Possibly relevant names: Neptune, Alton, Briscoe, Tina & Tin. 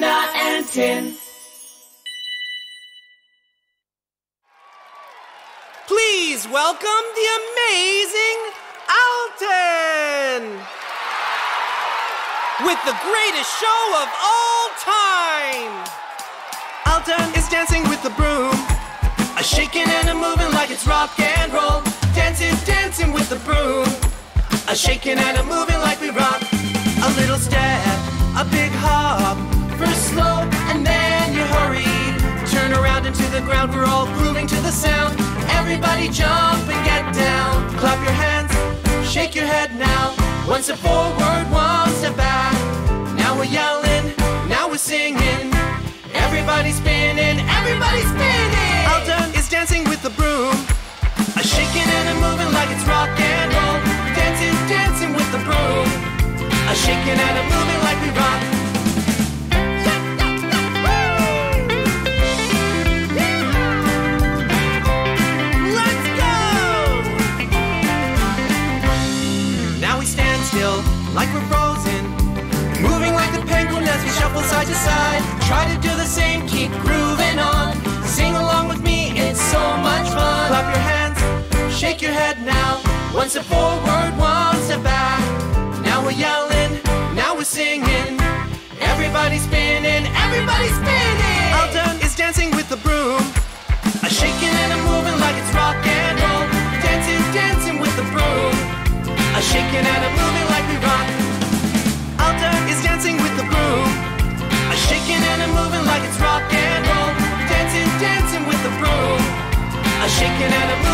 Tina and Tin. Please welcome the amazing Alton! With the greatest show of all time! Alton is dancing with the broom, a shaking and a moving like it's rock and roll. Dancing, dancing with the broom, a shaking and a moving like we rock. A little step, a big hop, first slow and then you hurry. Turn around into the ground, we're all grooving to the sound. Everybody jump and get down. Clap your hands, shake your head now. One step forward, one step back. Now we're yelling, now we're singing. Everybody's spinning, everybody's spinning. Alton is dancing with the broom, a shaking and a moving like it's rock and roll. Dancing, dancing with the broom, a shaking and a moving like we rock. Like we're frozen, moving like the penguin as we shuffle side to side. Try to do the same, keep grooving on. Sing along with me, it's so much fun. Clap your hands, shake your head now. One step forward, one step back. Now we're yelling, now we're singing. Everybody's spinning, everybody's spinning. Alton is dancing with the broom, a shaking and a moving like it's rock and roll. Dancing, dancing with the broom, a shaking and a moving like we rock. Alton is dancing with the broom, a shaking and a moving like it's rock and roll. Dancing, dancing with the broom, a shaking and a moving.